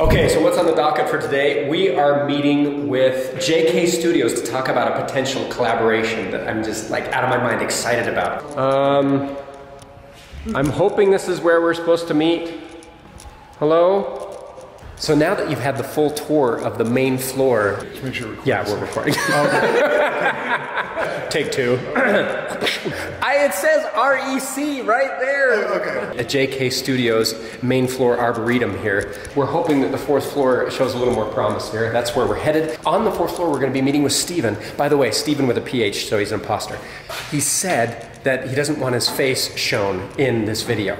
Okay, so what's on the docket for today? We are meeting with JK Studios to talk about a potential collaboration that I'm just like out of my mind excited about. I'm hoping this is where we're supposed to meet. Hello? So now that you've had the full tour of the main floor. Let's make sure we're recording. Yeah, we're recording. Oh, okay. Take two. It says REC right there. Okay. At JK Studios, main floor Arboretum here. We're hoping that the fourth floor shows a little more promise here. That's where we're headed. On the fourth floor, we're going to be meeting with Stephen. By the way, Stephen with a PH, so he's an imposter. He said that he doesn't want his face shown in this video.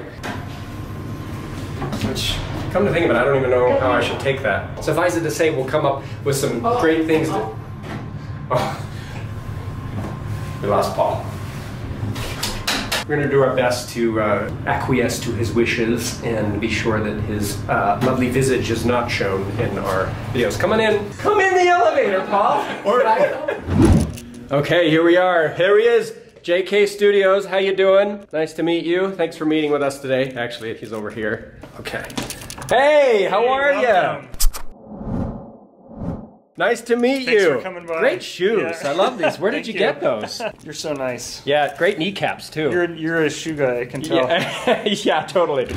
Which, come to think of it, I don't even know how I should take that. Suffice it to say, we'll come up with some great things that... Oh. We lost Paul. We're going to do our best to acquiesce to his wishes and be sure that his lovely visage is not shown in our videos. Come in the elevator, Paul. All right. Okay, here we are. Here he is, JK Studios. How you doing? Nice to meet you. Thanks for meeting with us today. Actually, he's over here. Okay. Hey, how are you? Nice to meet you. Thanks for coming by. Great shoes. Yeah. I love these. Where did you get those? You're so nice. Yeah, great kneecaps too. You're a shoe guy, I can tell. Yeah, yeah, totally.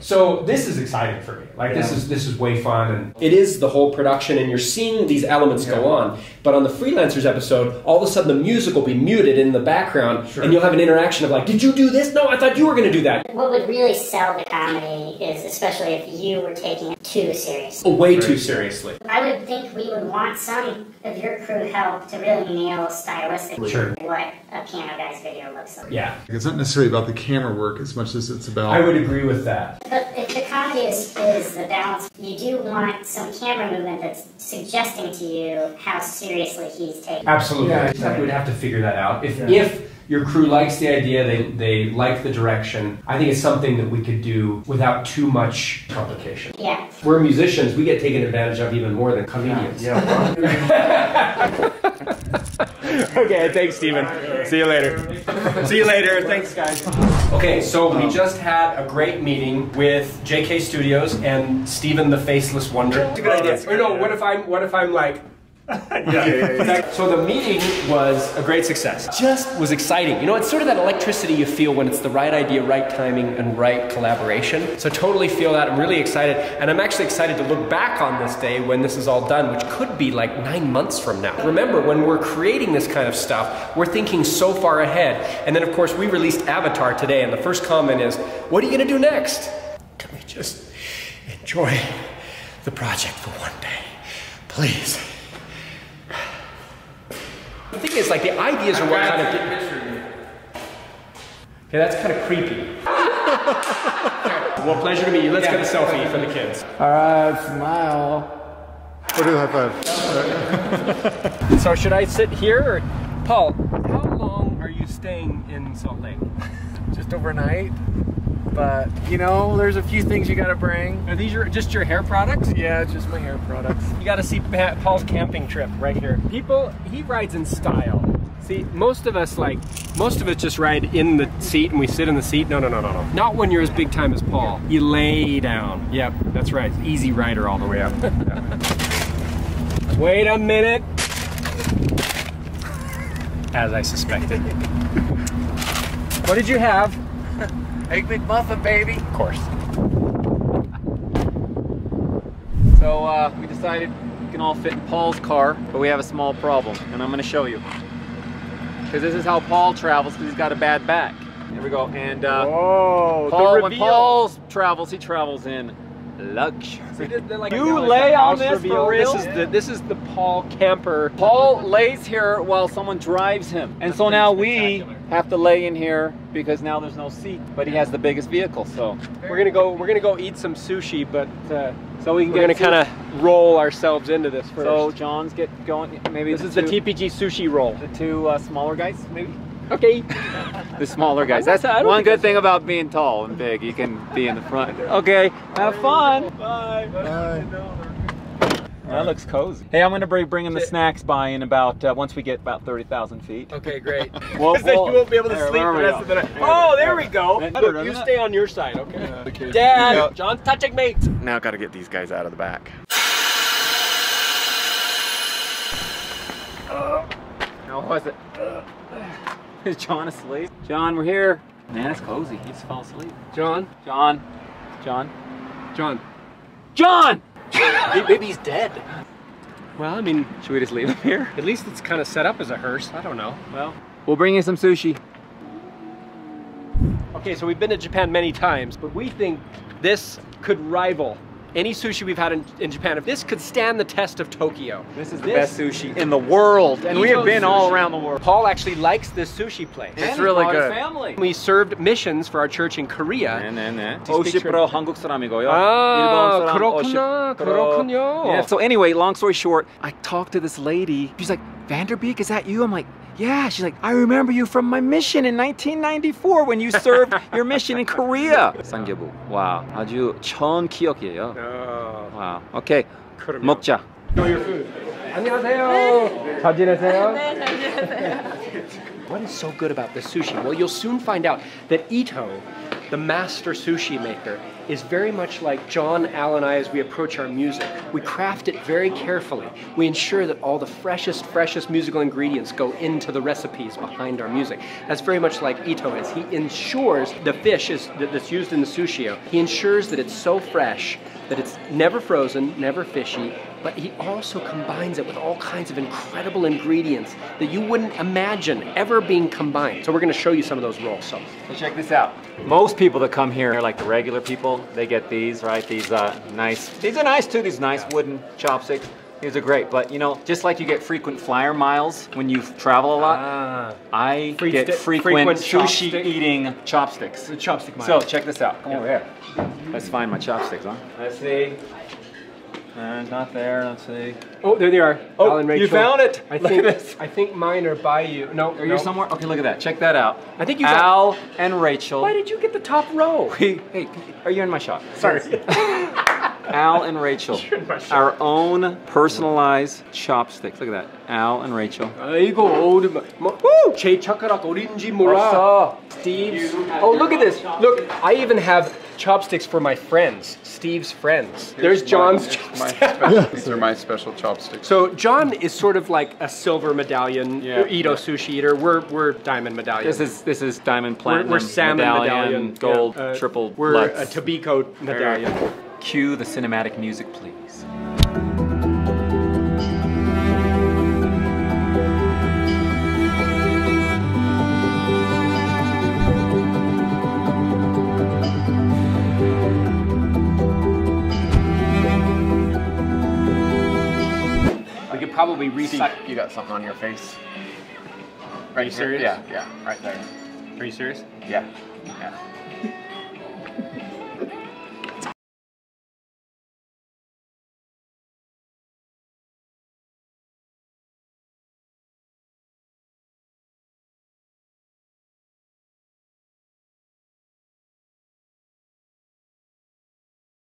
So this is exciting for me. Like this is way fun, and it is the whole production, and you're seeing these elements go on. But on the Freelancers episode, all of a sudden the music will be muted in the background, and you'll have an interaction of like, did you do this? No, I thought you were going to do that. What would really sell the comedy is, especially if you were taking it too seriously. Way too seriously. I would think we would want some of your crew help to really nail stylistically what a piano guy's video looks like. Yeah. It's not necessarily about the camera work as much as it's about... I would agree with that. But if the comedy is the balance, you do want some camera movement that's suggesting to you how seriously he's taking it. Absolutely. Yeah, exactly. We'd have to figure that out. If your crew likes the idea, they like the direction, I think it's something that we could do without too much complication. Yeah. We're musicians, we get taken advantage of even more than comedians. Yeah. Okay, thanks, Stephen. See you later. See you later. Thanks, guys. Okay, so we just had a great meeting with JK Studios and Stephen the Faceless Wonder. It's a good idea. Or no, what if I'm like... Yeah. So the meeting was a great success. Just was exciting. You know, it's sort of that electricity you feel when it's the right idea, right timing, and right collaboration. So totally feel that. I'm really excited. And I'm actually excited to look back on this day when this is all done, which could be like 9 months from now. Remember, when we're creating this kind of stuff, we're thinking so far ahead. And then, of course, we released Avatar today, and the first comment is, what are you going to do next? Can we just enjoy the project for one day? Please. The thing is, like, the ideas are what kind of... Okay, that's kind of creepy. Well, pleasure to meet you. Let's get a selfie for the kids. All right, smile. We'll do high five. So should I sit here? Or... Paul, how long are you staying in Salt Lake? Just overnight. But, you know, there's a few things you gotta bring. Are these just your hair products? Yeah, just my hair products. You gotta see Paul's camping trip right here. People, he rides in style. See, most of us just ride in the seat and we sit in the seat. No. Not when you're as big time as Paul. You lay down. Yep, that's right. Easy rider all the way up. Wait a minute. As I suspected. What did you have? Egg McMuffin, baby! Of course. So we decided we can all fit in Paul's car, but we have a small problem, and I'm going to show you. Because this is how Paul travels, because he's got a bad back. Here we go, and when Paul travels, he travels in luxury. You lay on this for real? This is the Paul camper. Paul lays here while someone drives him, and so now we have to lay in here because now there's no seat, but he has the biggest vehicle. So we're gonna go eat some sushi, but so we're gonna kind of roll ourselves into this first. So John's get going. Maybe this is the TPG sushi roll. The two smaller guys, maybe. Okay. The smaller guys. That's one good thing about being tall and big. You can be in the front. Okay. Have fun. Bye. Bye. That looks cozy. Hey, I'm gonna be bringing the snacks by in about once we get about 30,000 feet. Okay, great. Well, then you won't be able to sleep the rest of the night. Oh, there we go. You stay on your side, okay? Yeah. Okay. Dad, yeah. John's touching mate. Now gotta get these guys out of the back. How was it? Is John asleep? John, we're here. Man, it's cozy. He just fell asleep. John. John. John. John. John! Maybe he's dead. Well, I mean, should we just leave him here? At least it's kind of set up as a hearse. I don't know. Well, we'll bring you some sushi. Okay, so we've been to Japan many times, but we think this could rival any sushi we've had in Japan. If this could stand the test of Tokyo. This is the best sushi in the world. And we have been all around the world. Paul actually likes this sushi place. It's really good. Family. We served missions for our church in Korea. Oshi 한국 사람이고요. Ah, 그렇군요. Yeah. So anyway, long story short, I talked to this lady. She's like, Vanderbeek, is that you? I'm like, yeah. She's like, I remember you from my mission in 1994 when you served your mission in Korea. Sangyebu. Wow. 아주 처음 기억이에요. Wow. Okay. 먹자. Enjoy your food. 안녕하세요. 잘 지내세요? 네, 잘 지내세요. What is so good about this sushi? Well, you'll soon find out that Ito, the master sushi maker, is very much like John, Al, and I as we approach our music. We craft it very carefully. We ensure that all the freshest musical ingredients go into the recipes behind our music. That's very much like Ito is. He ensures the fish that's used in the sushi, he ensures that it's so fresh, that it's never frozen, never fishy, but he also combines it with all kinds of incredible ingredients that you wouldn't imagine ever being combined. So we're gonna show you some of those rolls. So check this out. Most people that come here are like the regular people. They get these, right? These nice, these are nice too, these nice wooden chopsticks. These are great, but you know, just like you get frequent flyer miles when you travel a lot, I get frequent sushi eating chopsticks. The chopstick miles. So check this out. Come over here. Let's find my chopsticks, huh? Let's see. Not there. Let's see. Oh, there they are. Oh, you found it. I think mine are by you. No, are you somewhere? Okay, look at that. Check that out. I think you got Al and Rachel. Why did you get the top row? Hey, are you in my shop? Sorry. Al and Rachel, our own personalized chopsticks. Look at that, Al and Rachel. Steve's. Oh, look at this. Look, I even have chopsticks for my friends, Steve's friends. There's John's chopsticks. These are my special chopsticks. So John is sort of like a silver medallion, Ito sushi eater. We're diamond medallion. This is diamond platinum. We're salmon medallion, gold, triple. We're a Tobiko medallion. Cue the cinematic music, please. We could probably recycle. You got something on your face. Right? Are you serious? Yeah, right there. Are you serious? Yeah.